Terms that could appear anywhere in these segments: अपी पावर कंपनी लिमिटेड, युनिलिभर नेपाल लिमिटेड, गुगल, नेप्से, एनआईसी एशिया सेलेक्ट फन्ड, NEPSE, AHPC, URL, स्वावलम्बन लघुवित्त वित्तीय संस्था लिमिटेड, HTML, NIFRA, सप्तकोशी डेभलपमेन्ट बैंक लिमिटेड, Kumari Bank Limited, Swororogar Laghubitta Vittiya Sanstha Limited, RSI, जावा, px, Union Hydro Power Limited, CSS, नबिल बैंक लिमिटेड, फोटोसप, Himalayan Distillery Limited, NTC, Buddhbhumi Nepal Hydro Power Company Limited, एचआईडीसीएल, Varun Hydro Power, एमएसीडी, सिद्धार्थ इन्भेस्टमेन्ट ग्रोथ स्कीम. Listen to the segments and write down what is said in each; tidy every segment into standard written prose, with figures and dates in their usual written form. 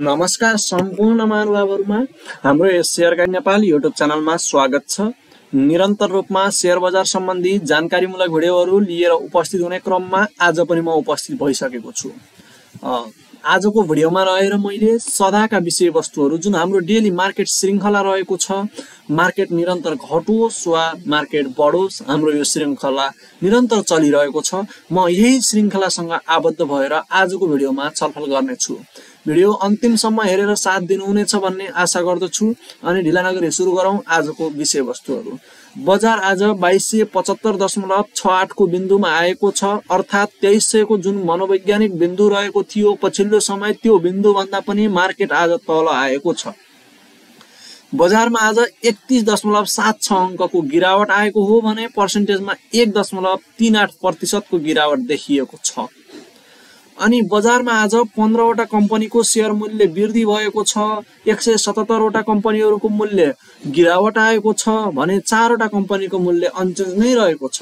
नमस्कार सम्पूर्ण मानवहरुमा हाम्रो यस शेयर गाइड नेपाल युट्युब च्यानलमा स्वागत छ। निरन्तर रूपमा शेयर बजार सम्बन्धी जानकारीमूलक भिडियोहरु लिएर उपस्थित हुने क्रममा आज पनि म उपस्थित भइसकेको छु। आजको भिडियोमा रहेर मैले सदाका विषयवस्तुहरु जुन हाम्रो डेली मार्केट श्रृंखला रहेको छ, मार्केट निरन्तर घटोस् वा मार्केट बढोस्, हाम्रो यो श्रृंखला निरन्तर चलिरहेको छ। म यही श्रृंखलासँग आबद्ध भएर आजको भिडियोमा छलफल गर्नेछु। भिडियो अन्तिमसम्म हेरेर साथ दिनुहुनेछ भन्ने आशा गर्दछु अनि ढिला नगरी सुरु गरौं आजको विषयवस्तुहरु। बजार आज 2275.68 को बिन्दुमा आएको छ, अर्थात 2300 को जुन मनोवैज्ञानिक बिन्दु रहेको थियो पछिल्लो समय त्यो बिन्दु भन्दा पनि मार्केट आज तल आएको छ। बजारमा आज 31.76 अंकको गिरावट आएको हो भने पर्सेन्टेजमा 1.38% को गिरावट देखिएको छ। अनि बजारमा आज 15 वटा कम्पनीको शेयर मूल्य वृद्धि भएको छ, 177 वटा कम्पनीहरुको मूल्य गिरावट आएको छ भने 4 वटा कम्पनीको मूल्य अनचेन्ज नै रहेको छ।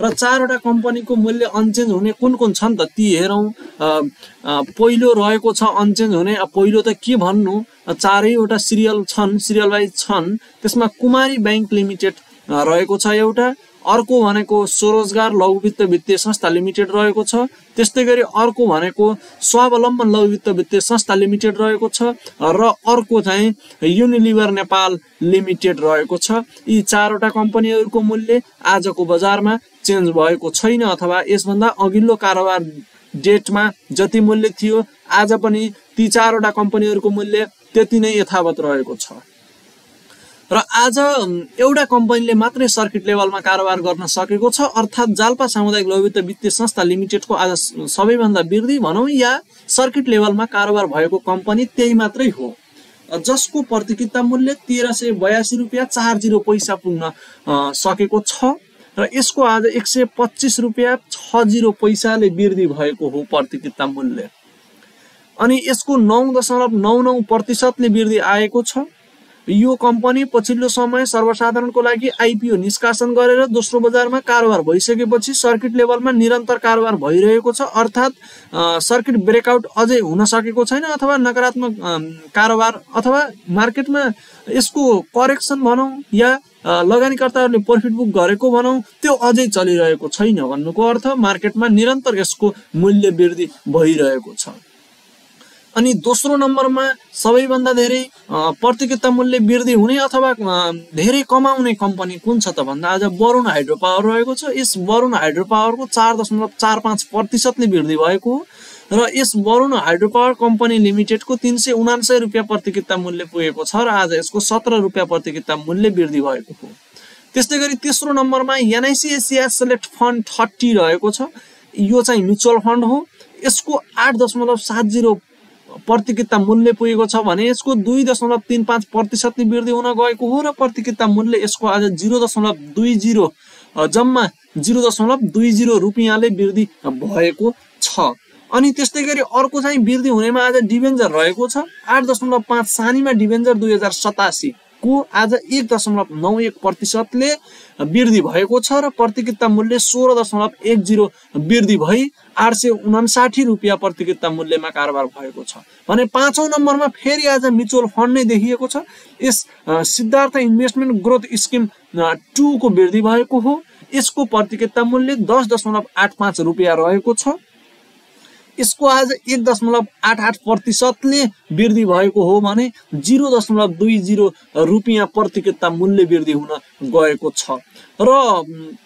र 4 वटा कम्पनीको मूल्य अनचेन्ज हुने कुन-कुन छन् त ती हेरौं। पहिलो रहेको छ अनचेन्ज हुने, पहिलो त के भन्नु, 4 वटा सिरियल छन्, सिरियल वाइज छन्। त्यसमा कुमारी बैंक लिमिटेड रहेको छ एउटा, अर्को भनेको स्वरोजगार लघुवित्त वित्तीय संस्था लिमिटेड रहेको छ, त्यसैगरी अर्को भनेको स्वावलम्बन लघुवित्त वित्तीय संस्था लिमिटेड रहेको छ र अर्को चाहिँ युनिलिभर नेपाल लिमिटेड रहेको छ। यी 4 वटा कम्पनीहरुको मूल्य आजको बजारमा चेन्ज भएको छैन अथवा यसभन्दा अघिल्लो कारोबार डेटमा जति मूल्य थियो आज पनि ती 4 वटा कम्पनीहरुको मूल्य त्यति नै यथावत रहेको छ। र आज एउटा कम्पनीले मात्रै सर्किट लेभलमा कारोबार गर्न सकेको छ, अर्थात जालपा सामुदायिक लघुवित्त वित्तीय संस्था लिमिटेडको आज सबैभन्दा वृद्धि भनौं या सर्किट लेभलमा कारोबार भएको कम्पनी त्यही मात्रै हो, जसको प्रतिकिता मूल्य 1382.40 रुपैयाँ पुग्न सकेको छ र यसको आज 125.60 रुपैयाँले वृद्धि भएको हो प्रतिकिता मूल्य। अनि यसको 9.99%ले वृद्धि आएको छ। यो कम्पनी पछिल्लो समय सर्वसाधारणको लागि आईपीओ निष्कासन गरेर दोस्रो बजारमा कारोबार भइसकेपछि सर्किट लेभलमा निरन्तर कारोबार भइरहेको छ, अर्थात सर्किट ब्रेकआउट अझै हुन सकेको छैन अथवा नकारात्मक कारोबार अथवा मार्केटमा यसको करेक्सन भनौं या लगानीकर्ताहरूले प्रॉफिट बुक गरेको भनौं त्यो अझै चलिरहेको छैन भन्नुको अर्थ मार्केटमा निरन्तर यसको मूल्य वृद्धि भइरहेको छ। अनि दोस्रो नम्बरमा सबैभन्दा धेरै प्रतिकिता मूल्य वृद्धि हुने अथवा धेरै कमाउने कम्पनी कुन छ त भन्दा आज वरुण हाइड्रो पावर रहेको छ। यस वरुण हाइड्रो पावरको 4.45%ले वृद्धि भएको हो र यस वरुण हाइड्रो पावर कम्पनी लिमिटेडको 379 रुपैयाँ प्रतिकिता मूल्य पुगेको छ र आज यसको 17 रुपैयाँ प्रतिकिता मूल्य वृद्धि भएको हो। त्यसैगरी तेस्रो नम्बरमा एनआईसी एशिया सेलेक्ट फन्ड 30 रहेको छ। यो चाहिँ म्युचुअल फन्ड हो, यसको 8.70% मूल्य पुगेको छ भने यसको 2.35%ले वृद्धि हुन गएको हो र प्रतिकिता मूल्य यसको आज 0.20 रुपैयाँले वृद्धि भएको छ। अनि त्यसैगरी अर्को चाहिँ वृद्धि हुनेमा आज डिभेन्जर रहेको छ, 8.5 सानीमा डिभेन्जर 2087 को आज 1.91%ले वृद्धि भएको छ र प्रतिकिता मूल्य 16.10 वृद्धि भई 859 रुपैयाँ प्रतिकिता मूल्यमा कारोबार भएको छ भने पाँचौं नम्बरमा फेरि आज म्युचुअल फन्ड नै देखिएको छ। यस सिद्धार्थ इन्भेस्टमेन्ट ग्रोथ स्कीम 2 को वृद्धि भएको हो, यसको प्रतिकिता मूल्य 10.85 रुपैयाँ रहेको छ, यसको आज 1.88%ले वृद्धि भएको हो भने 0.20 रुपैयाँ प्रतिकिता मूल्य वृद्धि हुन गएको छ। र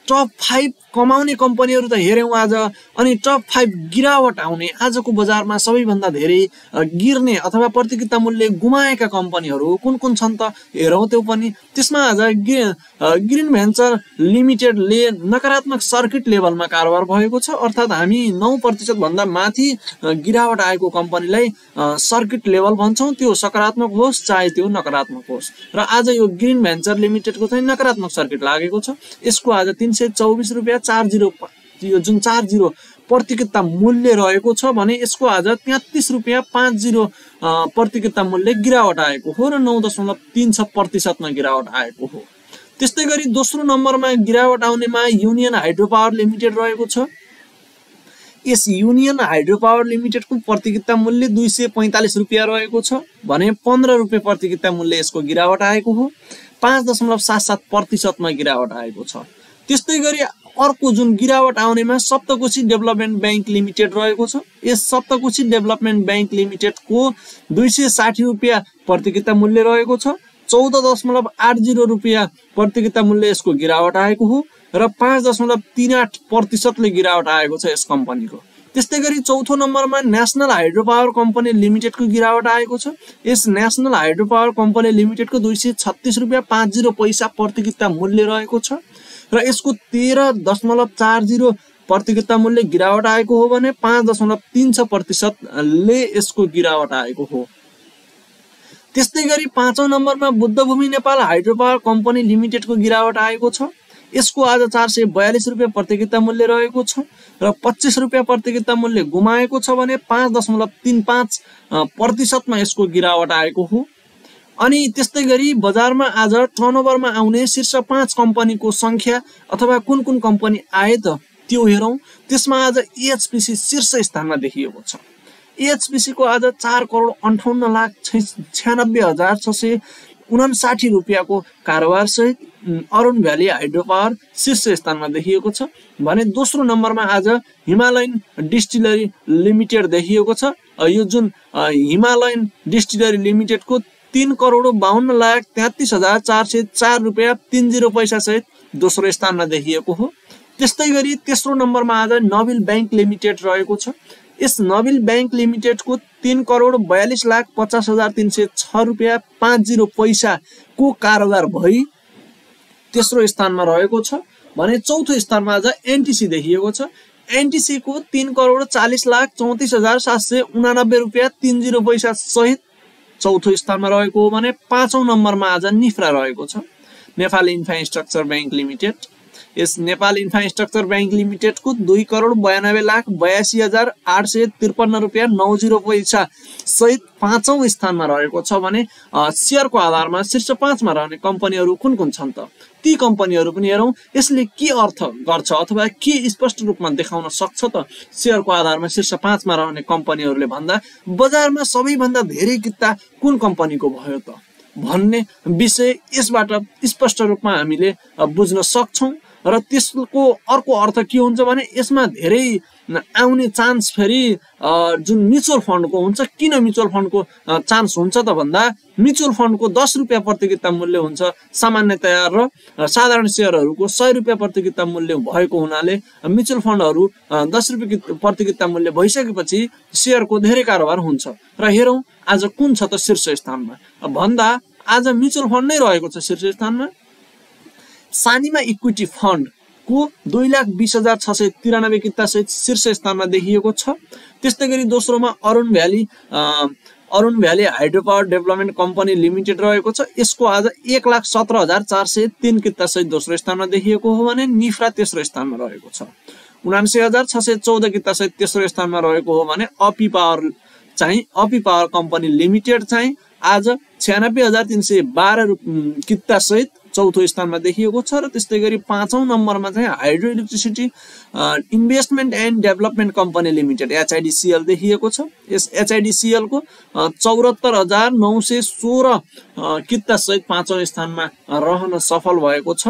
टप 5 कमाउने कम्पनीहरु त हेर्यौं आज, अनि टप 5 गिरावट आउने आजको बजारमा सबैभन्दा धेरै गिर्ने अथवा प्रतिकिता मूल्य गुमाएका कम्पनीहरु कुन-कुन छन् त हेरौं त्यो पनि। त्यसमा आज ग्रीन भेन्चर लिमिटेडले नकारात्मक सर्किट लेभलमा कारोबार भएको छ, अर्थात हामी 9% भन्दा माथि गिरावट आएको कम्पनीलाई सर्किट लेभल भन्छौं, त्यो सकारात्मक होस् चाहे त्यो नकारात्मक होस्। र आज यो ग्रीन भेन्चर लिमिटेडको चाहिँ नकारात्मक सर्किट लागेको छ, यसको आज 324.40 यो जुन 40 प्रतिकिता मूल्य रहेको छ भने यसको आज 33.50 प्रतिकिता मूल्य गिरावट आएको हो र 9.36%मा गिरावट आएको हो। त्यसैगरी दोस्रो नम्बरमा गिरावट आउनेमा युनियन हाइड्रो पावर लिमिटेड रहेको छ। इस यूनियन हाइड्रो पावर लिमिटेड को प्रतियोगिता मूल्य 245 रुपैयाँ रहेको छ भने 15 रुपैयाँ प्रतियोगिता मूल्य इसको गिरावट आएको हो। 5.77% में गिरावट आएको छ। त्यस्तै गरी अर्को जुन गिरावट आउने में सप्तकोशी डेभलपमेन्ट बैंक लिमिटेड रहेको छ। यस सप्तकोशी डेभलपमेन्ट बैंक लिमिटेड को 260 रुपैयाँ प्रतियोगिता मूल्य रहेको छ। 14.80 रुपैयाँ प्रतियोगिता मूल्य इसको गिरावट आएको हो र 5.38%ले गिरावट आएको छ यस कंपनी को। त्यस्तै गरी चौथो नंबर में national hydro power company limited को गिरावट आएको छ। इस national hydro power company limited को 236.50 रुपैयाँ प्रतियोगिता मूल्य रहेको छ र यसको 13.40 प्रतियोगिता मूल्य गिरावट आएको हो भने 5.36%ले यसको गिरावट आएको हो। त्यस्तै गरी पांचौं नंबर में Buddhabhumi Nepal hydro power company limited को गिरावट आएको छ। यसको आज 442 रुपैयाँ प्रतियोगिता मूल्य रहेको छ र 25 रुपैयाँ प्रतियोगिता मूल्य गुमाएको छ भने 5.35% में यसको गिरावट आएको हो। अनि त्यस्तै गरी बजार में आज टर्नओभर में आउने शीर्ष 5 कंपनी को संख्या अथवा कुन कंपनी आए त्यो हेरौं। त्यसमा आज एएचपीसी शीर्ष स्थान में देखिएको छ। एएचपीसी को आज 4,58,96,659 रुपैयाँ को कारोबार सहित अरुण भ्याली हाइड्रो पावर शीर्ष स्थान में देखिएको छ भने दोस्रो नंबर में आज हिमालयन डिस्टिलरी लिमिटेड देखिएको छ। यो जुन हिमालयन डिस्टिलरी लिमिटेड को 3,52,33,404 रुपैयाँ 30 पैसा सहित दोस्रो स्थान में देखिएको हो। त्यस्तै गरी तेस्रो नंबर में आज नबिल बैंक लिमिटेड रहेको छ। इस नबिल बैंक लिमिटेड को 3,42,50,306 रुपैयाँ 50 पैसा को कारोबार भई तेस्रो स्थान में रहेको छ भने चौथो स्थान में आज एनटीसी देखिएको छ। एनटीसी को 3,40,34,789 रुपैयाँ 30 पैसा सहित चौथो स्थान में रहेको हो भने पांचौं नंबर में आज निफ्रा रहेको छ। Nepal infrastructure bank limited. इस नेपाल इन्फ्रास्ट्रक्चर बैंक लिमिटेड को 2,92,82,853 रुपैयाँ 90 पैसा सहित पांचौं स्थान में रहेको छ भने शेयर को आधार में शीर्ष 5 में रहने कंपनी कुन छन् त ती कंपनीहरु पनि हेरौं। यसले के अर्थ गर्छ अथवा के स्पष्ट रूप में देखाउन सक्छ त शेयर को आधार में शीर्ष 5 में रहने कंपनीहरुले भन्दा बजार में सबैभन्दा धेरै गिट्टा कुन कंपनी को भयो त भन्ने विषय यसबाट स्पष्ट रूप में हामीले बुझ्न सक्छौं र त्यसको अर्को अर्थ के हुन्छ भने यसमा धेरै आउने चान्स फेरि जुन म्युचुअल फन्ड को हुन्छ। किन म्युचुअल फन्ड को चान्स हुन्छ त भन्दा म्युचुअल फन्ड को 10 रुपैयाँ प्रतियोगिता मूल्य हुन्छ सामान्यतया र साधारण शेयरहरुको 100 रुपैयाँ प्रतियोगिता मूल्य भएको हुनाले म्युचुअल फन्डहरु 10 रुपैयाँ प्रतियोगिता मूल्य भइसकेपछि शेयरको धेरै कारोबार हुन्छ र हेरौं आज कुन छ त शीर्ष स्थानमा भन्दा आज म्युचुअल फन्ड नै रहेको छ शीर्ष स्थानमा। सानीमा इक्विटी फंड को 2,20,693 किता सहित शीर्ष स्थान में देखिएको छ। त्यस्तै गरी दोस्रो में Arun valley hydro power development company limited रहेको छ। यसको आज 1,17,403 किता सहित दोस्रो स्थान में देखिएको हो भने निफ्रा तेस्रो स्थान में रहेको छ। 79,614 किता सहित तेस्रो स्थान में रहेको हो भने अपी पावर कंपनी लिमिटेड चाहिँ आज 96,312 किता सहित चौथो स्थान में देखिएको छ। पांचौं नंबर में hydro electricity investment and development company limited एचआईडीसीएल देखिएको छ। यस एचआईडीसीएल को 74,916 किता सहित पांचौं स्थान में रहन सफल भएको छ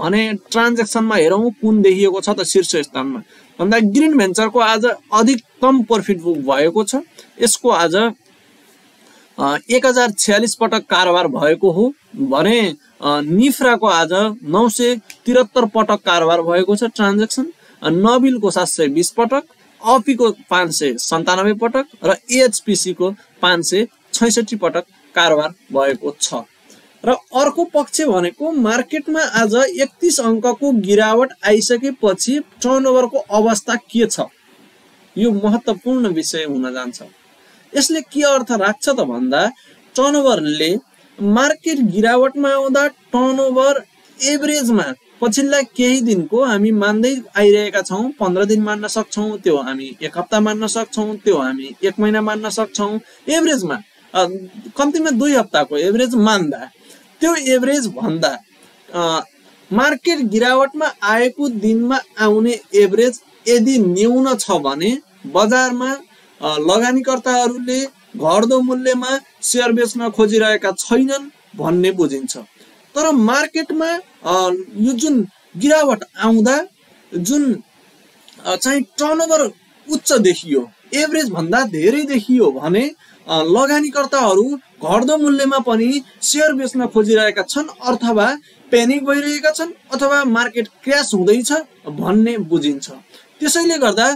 भने ट्रान्जेक्सन में हेरौं कुन देखिएको छ त शीर्ष स्थान में भन्दा ग्रीन भेन्चर को आज अधिकतम प्रॉफिट बुक भएको छ। यसको आज 1,046 पटक कारोबार भएको हो भने निफ्रा को आज 973 पटक कारोबार भएको छ ट्रान्जेक्सन। नबिल को 720 पटक, अपी को 597 पटक र एएचपीसी को 566 पटक कारोबार भएको छ। र अर्को पक्ष भनेको मार्केट में आज 31 अंक को गिरावट आइसकेपछि टर्नओभर को अवस्था के छ यो महत्वपूर्ण विषय हुन जान्छ। यसले के अर्थ राख्छ त भन्दा टर्नओभरले मार्केट गिरावट में आउँदा टर्नओभर एभरेज में पछिल्ला केही दिन को हामी मान्दै आइरहेका छौं। 15 दिन मान्न सक्छौं, त्यो हामी 1 हप्ता मान्न सक्छौं, त्यो हामी 1 महिना मान्न सक्छौं। एभरेज में कम्तिमा 2 हप्ता को एभरेज मान्दा त्यो एभरेज भन्दा मार्केट गिरावट में आएको दिन में आउने एभरेज यदि न्यून छ भने बजारमा लगानीकर्ताहरूले घट्दो मूल्यमा शेयर बेच्न खोजिरहेका छैनन् भन्ने बुझिन्छ। तर मार्केटमा यो जुन गिरावट आउँदा जुन चाहिँ टर्नओभर उच्च देखियो, एभरेज भन्दा धेरै देखियो भने लगानीकर्ताहरू घट्दो मूल्यमा पनि शेयर बेच्न खोजिरहेका छन् अथवा पैनिक भइरहेका छन् अथवा मार्केट क्र्यास हुँदैछ भन्ने बुझिन्छ। त्यसैले गर्दा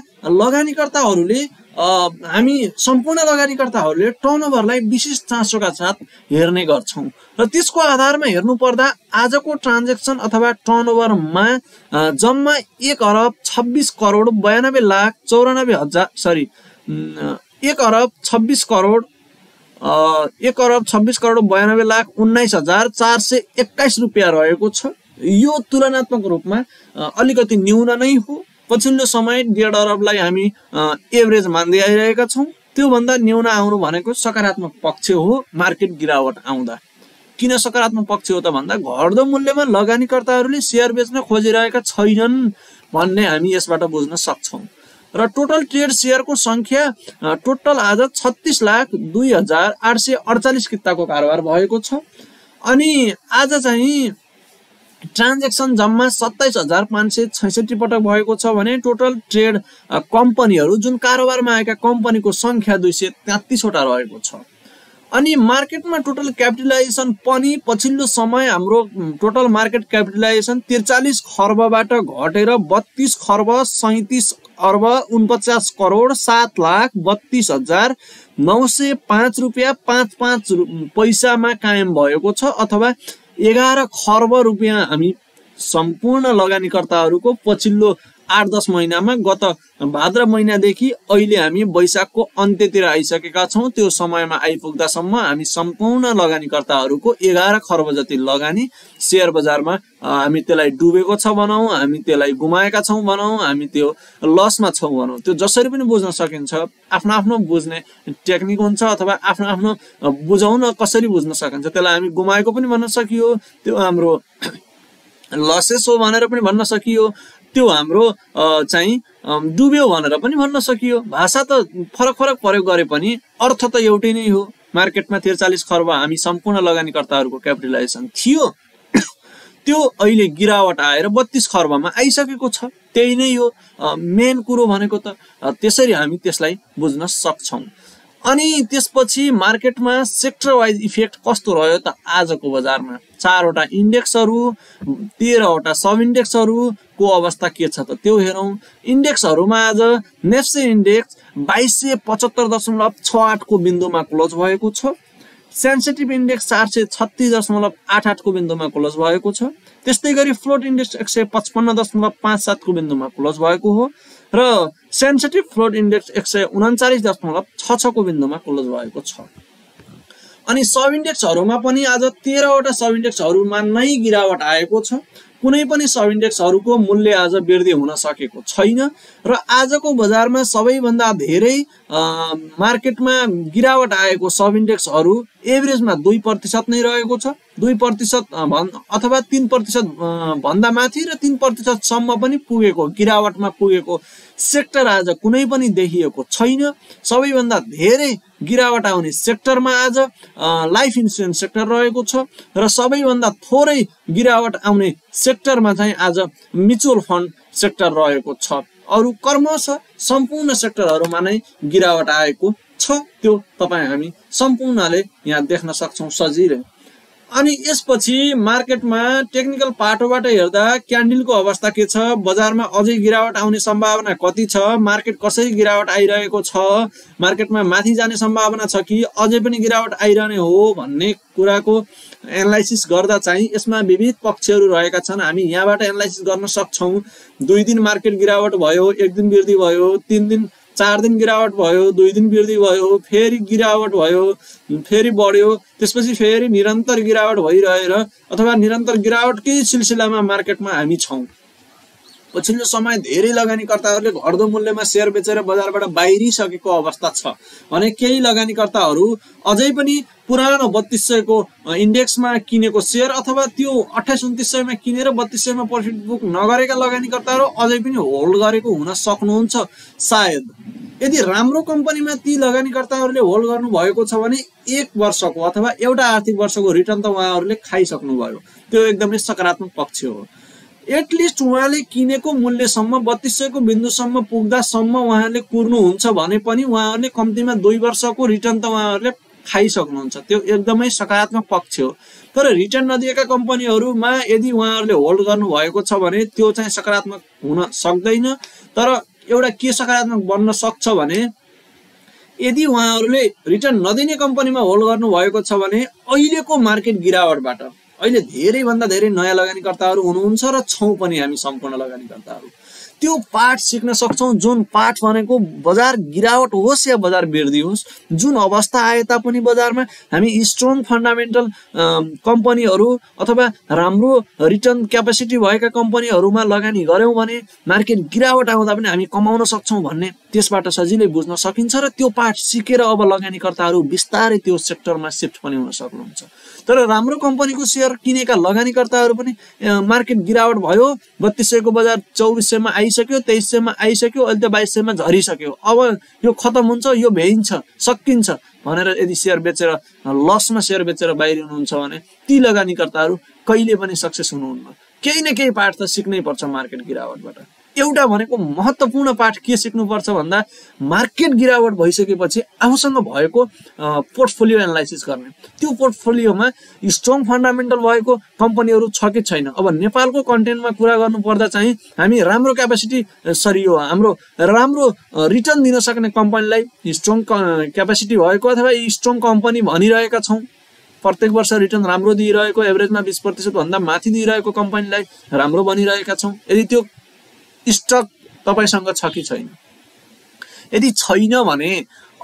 लगानीकर्ताहरूले हामी सम्पूर्ण लगानीकर्ताहरूले टर्नओभरलाई विशेष चासोका साथ हेर्ने गर्छौं र त्यसको आधारमा हेर्नुपर्दा आजको ट्रान्ज्याक्सन अथवा टर्नओभरमा जम्मा 1,26,92,419,421 रुपैयाँ रहेको छ। यो तुलनात्मक रूपमा अलिकति न्यून नै हो। पछिल्लो समय 1.5 अरबलाई हामी एभरेज मान्दै आइरहेका छौं। त्यो भन्दा न्यून आउनु भनेको सकारात्मक पक्ष हो। मार्केट गिरावट आउँदा किन सकारात्मक पक्ष हो त भन्दा घट्दो मूल्यमा लगानीकर्ताहरूले शेयर बेच्न खोजिरहेका छैनन् भन्ने हामी यसबाट बुझ्न सक्छौं। र टोटल ट्रेड शेयरको संख्या टोटल आज 36,02,848 किताको कारोबार भएको छ। अनि आज चाहिँ ट्रान्ज्याक्सन जम्मा 27,566 पटक भएको छ भने टोटल ट्रेड कम्पनीहरू जुन कारोबारमा आएका कम्पनीको संख्या 233 वटा रहेको छ। अनि मार्केटमा टोटल क्यापिटलाइजेसन पनि पछिल्लो समय हाम्रो टोटल मार्केट क्यापिटलाइजेसन 43 खर्बबाट घटेर 32,37,42,0905 रुपैयाँ 55 पैसामा कायम भएको छ अथवा 11 खर्ब रुपैयाँ हामी सम्पूर्ण लगानीकर्ताहरूको पछिल्लो 8-10 महिनामा गत भाद्र महिनादेखि अहिले हामी वैशाखको अन्त्यतिर आइसकेका छौं। त्यो समयमा आइपुग्दासम्म हामी सम्पूर्ण लगानीकर्ताहरूको 11 खर्ब जति लगानी शेयर बजारमा हामी त्यसलाई डुबेको छ भनौं, हामी त्यसलाई गुमाएका छौं भनौं, हामी त्यो लसमा छौं भनौं। त्यो जसरी पनि बुझ्न सकिन्छ, आफ्नो आफ्नो बुझ्ने टेक्निक हुन्छ अथवा आफ्नो आफ्नो बुझाउन कसरी बुझ्न सकिन्छ। त्यसलाई हामी गुमाएको पनि भन्न सकियो, त्यो हाम्रो लसेस हो भनेर पनि भन्न सकियो, त्यो हाम्रो चाहिँ डुब्यो भनेर पनि भन्न सकियो। भाषा त फरक फरक प्रयोग गरे पनि अर्थ त एउटै नै हो। मार्केटमा 43 खर्ब हामी सम्पूर्ण लगानीकर्ताहरूको क्यापिटलाइजेसन थियो, त्यो अहिले गिरावट आएर 32 खर्बमा आइसकेको छ। त्यही नै हो मेन कुरो भनेको। त त्यसरी हामी त्यसलाई बुझ्न सक्छौं। अनि त्यसपछि मार्केटमा सेक्टर वाइज इफेक्ट कस्तो रह्यो त आजको बजारमा 4 वटा इन्डेक्सहरु, 13 वटा सब इन्डेक्सहरु को अवस्था के छ त त्यो हेरौं। इन्डेक्सहरुमा आज नेप्से इन्डेक्स 2275.68 को बिन्दुमा क्लोज भएको छ। सेन्सिटिभ इन्डेक्स 436.88 को बिन्दुमा क्लोज भएको छ। त्यस्तै गरी फ्लोट इन्डेक्स 155.57 को बिन्दुमा क्लोज भएको हो र सेन्सिटिभ फ्लोट इन्डेक्स 139.66 को बिन्दुमा क्लोज भएको छ। अनि सब इन्डेक्सहरुमा पनि आज 13 वटा सब इन्डेक्सहरुमा नै गिरावट आएको छ। कुनै पनि सब इन्डेक्सहरुको मूल्य आज वृद्धि हुन सकेको छैन र आजको बजारमा सबैभन्दा धेरै मार्केटमा गिरावट आएको सब इन्डेक्सहरु एभरेजमा 2% नै रहेको छ। 2% अथवा 3% भन्दा माथि र 3% सम्म पनि पुगेको गिरावटमा पुगेको सेक्टर आज कुनै पनि देखिएको छैन। सबैभन्दा धेरै गिरावट आउने सेक्टरमा आज लाइफ इन्स्योरेन्स सेक्टर रहेको छ र सबैभन्दा थोरै गिरावट आउने सेक्टरमा चाहिँ आज म्युचुअल फन्ड सेक्टर रहेको छ। अरु क्रमशः सम्पूर्ण सेक्टरहरुमा नै गिरावट आएको छ। त्यो तपाई हामी सम्पूर्णले यहाँ देख्न सक्छौं सजिलै। अनि यसपछि मार्केटमा टेक्निकल पाटोबाट हेर्दा क्यान्डलको अवस्था के छ, बजारमा अझै गिरावट आउने सम्भावना कति छ, मार्केट कसरी गिरावट आइरहेको छ, मार्केटमा माथि जाने सम्भावना छ कि अझै पनि गिरावट आइरहने हो भन्ने कुराको एनालाइसिस गर्दा चाहिँ यसमा विविध पक्षहरू रहेका छन्। हामी यहाँबाट एनालाइसिस गर्न सक्छौं। 2 दिन मार्केट गिरावट भयो, 1 दिन वृद्धि भयो, 3 दिन 4 दिन गिरावट भयो, 2 दिन वृद्धि भयो, फेरि गिरावट भयो, फेरि बढ्यो, त्यसपछि फेरि निरन्तर गिरावट भइरहेर अथवा निरन्तर गिरावटकै सिलसिलामा मार्केटमा हामी छौं। पछिल्लो समय धेरै लगानीकर्ताहरूले घट्दो मूल्यमा शेयर बेचेर बजारबाट बाहिरिसकेको अवस्था छ भने केही लगानीकर्ताहरू अझै पनि पुरानो 3200 को इन्डेक्समा किनेको शेयर अथवा त्यो 2829 मा किनेर 3200 मा प्रॉफिट बुक नगरेका लगानीकर्ताहरू अझै पनि होल्ड गरेको हुन सक्नुहुन्छ। सायद यदि राम्रो कम्पनीमा ती लगानीकर्ताहरूले होल्ड गर्नु भएको छ भने एक वर्षको अथवा एउटा आर्थिक वर्षको रिटर्न त उहाँहरूले खाइसक्नु भयो, त्यो एकदमै सकारात्मक पक्ष हो। एटलिस्ट उहाँले किनेको मूल्यसम्म 3200 को बिन्दुसम्म पुग्दासम्म उहाँले कुर्नुहुन्छ भने पनि उहाँहरूले कम्तीमा 2 वर्षको रिटर्न त उहाँहरूले खाइसक्नुहुन्छ, त्यो एकदमै सकारात्मक पक्ष हो। तर रिटर्न नदिएका कम्पनीहरुमा यदि उहाँहरूले होल्ड गर्नु भएको छ भने त्यो चाहिँ सकारात्मक हुन सक्दैन। तर एउटा के सकारात्मक बन्न सक्छ भने यदि उहाँहरूले रिटर्न नदिने कम्पनीमा होल्ड गर्नु भएको छ भने अहिलेको मार्केट गिरावटबाट अहिले धेरै भन्दा धेरै नयाँ लगानीकर्ताहरू हुनुहुन्छ र छौं पनि हामी सम्पूर्ण लगानीकर्ताहरू। त्यो पाठ सिक्न सक्छौं जुन पाठ भनेको बजार गिरावट होस् या बजार वृद्धि होस्, जुन अवस्था आए तापनि बजारमा हामी स्ट्रङ फन्डामेन्टल कम्पनीहरू अथवा राम्रो रिटर्न क्यापेसिटी भएका कम्पनीहरूमा लगानी गर्यौं भने मार्केट गिरावट आउँदा पनि हामी कमाउन सक्छौं भन्ने त्यसबाट सजिलै बुझ्न सकिन्छ र त्यो पाठ सिकेर अब लगानीकर्ताहरू विस्तारै त्यो सेक्टरमा शिफ्ट पनि हुन सक्नुहुन्छ। तर राम्रो कम्पनीको शेयर किनेका लगानीकर्ताहरू पनि मार्केट गिरावट भयो, 3200 को बजार 2400 मा आइसक्यो, 2300 मा आइसक्यो, अहिले त 2200 मा झरिसक्यो, अब यो खतम हुन्छ, यो भइन्छ, सकिन्छ भनेर यदि शेयर बेचेर लसमा शेयर बेचेर बाहिर हुनुहुन्छ भने ती लगानीकर्ताहरू कहिले पनि सक्सेस हुनुहुन्न। केही न केही पाठ त सिक्नै पर्छ मार्केट गिरावटबाट। एउटा भनेको महत्त्वपूर्ण पाठ के सिक्नुपर्छ भन्दा मार्केट गिरावट भइसकेपछि आफूसँग भएको पोर्टफोलियो एनालाइसिस गर्ने, त्यो पोर्टफोलियोमा स्ट्रङ फन्डामेन्टल भएको कम्पनीहरू छ कि छैन। अब नेपालको कन्टेन्टमा कुरा गर्नु पर्दा चाहिँ हामी राम्रो क्यापेसिटी यो हाम्रो राम्रो रिटर्न दिन सक्ने कम्पनीलाई स्ट्रङ क्यापेसिटी भएको अथवा स्ट्रङ कम्पनी भनिरहेका छौं। प्रत्येक वर्ष रिटर्न राम्रो दिइरहेको, एभरेजमा 20% भन्दा माथि दिइरहेको कम्पनीलाई राम्रो भनिरहेका छौं। यदि त्यो स्टक तपाईसँग छ कि छैन, यदि छैन भने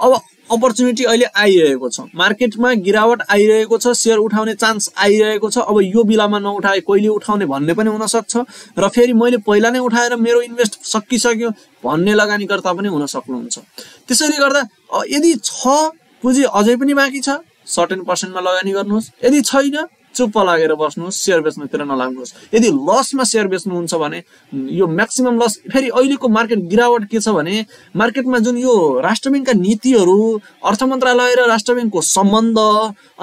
अब अपर्च्युनिटी अहिले आइरहेको छ, मार्केटमा गिरावट आइरहेको छ, शेयर उठाउने चान्स आइरहेको छ। अब यो बेलामा नउठाए कहिले उठाउने भन्ने पनि हुन सक्छ र फेरि मैले पहिला नै उठाएर मेरो इन्भेस्ट सकिसक्यो भन्ने लगानीकर्ता पनि हुन सक्नुहुन्छ। त्यसैले गर्दा यदि छ पुँजी अझै पनि बाँकी छ 10% मा लगानी गर्नुहोस्, यदि छैन चुप्प लागेर बस्नुहोस्, शेयर बेच्नुतिर नलाग्नुहोस्। यदि लसमा शेयर बेच्नुहुन्छ भने यो म्याक्सिमम लस फेरि अहिलेको मार्केट गिरावट के छ भने मार्केटमा जुन यो राष्ट्र बैंकका नीतिहरू, अर्थ मन्त्रालय र राष्ट्र बैंकको सम्बन्ध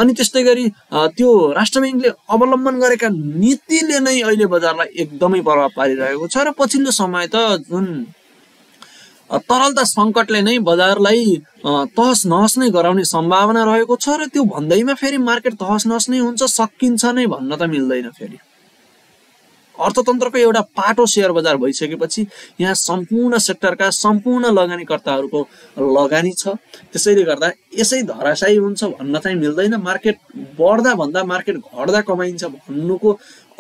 अनि त्यस्तै गरी त्यो राष्ट्र बैंकले अवलम्बन गरेका नीतिले नै अहिले बजारलाई एकदमै प्रभाव पारिरहेको छ र पछिल्लो समय त जुन तरलता संकटले नै बजारलाई तहस नहस नै गराउने सम्भावना रहेको छ र त्यो भन्दैमा फेरि मार्केट तहस नहस नै हुन्छ, सकिन्छ नै भन्न त मिल्दैन। फेरि अर्थतन्त्रको एउटा पाटो शेयर बजार भइसकेपछि यहाँ सम्पूर्ण सेक्टरका सम्पूर्ण लगानीकर्ताहरूको लगानी छ, त्यसैले गर्दा यसै धराशायी हुन्छ भन्न चाहिँ मिल्दैन। मार्केट बढ्दा भन्दा मार्केट घट्दा कमाइन्छ भन्नुको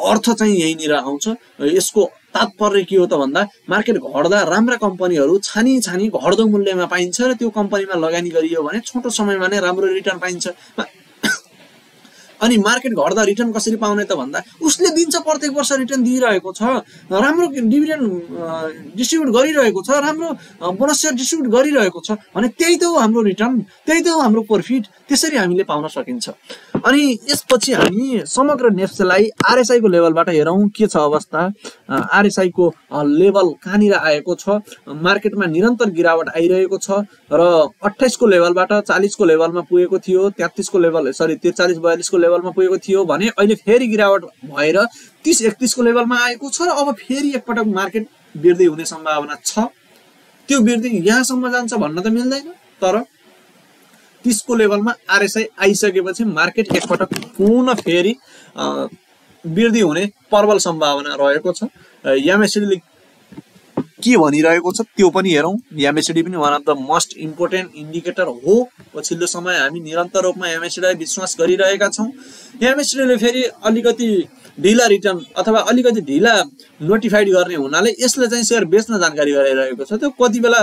अर्थ चाहिँ यहीँनिर आउँछ। यसको तात्पर्य के हो त भन्दा मार्केट घट्दा राम्रा कम्पनीहरू छानी छानी घट्दो मूल्यमा पाइन्छ र त्यो कम्पनीमा लगानी गरियो भने छोटो समयमा नै राम्रो रिटर्न पाइन्छ। अनि मार्केट घट्दा रिटर्न कसरी पाउने त भन्दा उसले दिन्छ, प्रत्येक वर्ष रिटर्न दिइरहेको छ, राम्रो डिभिडेन्ड डिस्ट्रिब्युट गरिरहेको छ, राम्रो बोनस शेयर डिस्ट्रिब्युट गरिरहेको छ भने त्यही त हो हाम्रो रिटर्न, त्यही त हो हाम्रो प्रॉफिट, त्यसरी हामीले पाउन सकिन्छ। अनि यसपछि हामी समग्र नेप्सेलाई आरएसआई को लेभलबाट हेरौं के छ अवस्था, आरएसआई को लेभल कहाँनिर आएको छ। मार्केटमा निरन्तर गिरावट आइरहेको छ र 28 को लेभलबाट 40 को लेभलमा पुगेको थियो, 33 को लेभल सरी 43 42 को लेभलमा पुगेको थियो भने अहिले फेरि गिरावट भएर 30 31 को लेभलमा आएको छ र अब फेरि एकपटक मार्केट वृद्धि हुने सम्भावना छ। त्यो वृद्धि यहाँसम्म जान्छ भन्न त मिल्दैन, तर 30 को लेभलमा आरएसआई आइसकेपछि मार्केट एकपटक पुनः फेरि वृद्धि हुने प्रबल सम्भावना रहेको छ। एमएसीडीले के भनिरहेको छ त्यो पनि हेरौं। एमएसीडी पनि one of the most important indicator हो, पछिल्लो समय हामी निरन्तर रूपमा एमएसीडीलाई विश्वास गरिरहेका छौं। एमएसीडीले फेरि अलिकति ढिला रिटर्न अथवा अलिकति ढिला नोटिफाइड गर्ने हुनाले यसले चाहिँ शेयर बेच्न जानकारी गराइरहेको छ। त्यो कति बेला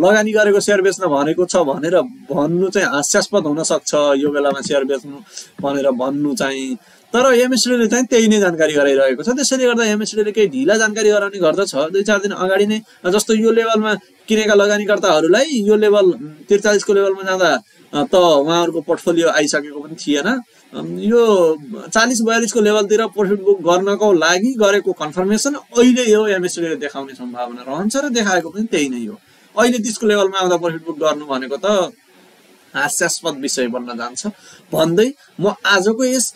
लगानी गरेको शेयर बेच्न भनेको छ भनेर भन्नु चाहिँ हास्यास्पद हुन सक्छ, यो बेलामा शेयर बेच्नु भनेर भन्नु चाहिँ तर एमएसडीले चाहिँ त्यही नै जानकारी गराइरहेको छ। त्यसैले गर्दा एमएसडीले केही ढिला जानकारी गराउने गर्दछ। 2-4 दिन अगाडि नै जस्तो यो लेभलमा किनेका लगानीकर्ताहरूलाई यो लेभल 43 को लेभलमा जाँदा त उहाँहरुको पोर्टफोलियो आइसकेको पनि थिएन। यो 40-42 को लेभलतिर प्रॉफिट बुक गर्नको लागि गरेको कन्फर्मेसन अहिले यो एमएसडीले देखाउने सम्भावना रहन्छ र देखाएको पनि त्यही नै हो। अहिले 30 को लेभलमा आउँदा प्रॉफिट बुक गर्नु भनेको त हास्यास्पद विषय बन्न जान्छ भन्दै म आजको यस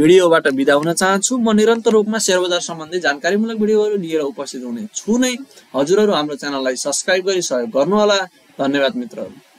भिडियोबाट बिदा हुन चाहन्छु। म निरन्तर रूपमा शेयर बजार सम्बन्धी जानकारीमूलक भिडियोहरू लिएर उपस्थित हुने छु नै। हजुरहरू हाम्रो च्यानललाई सब्स्क्राइब गरी सहयोग गर्नु होला। धन्यवाद मित्रहरू।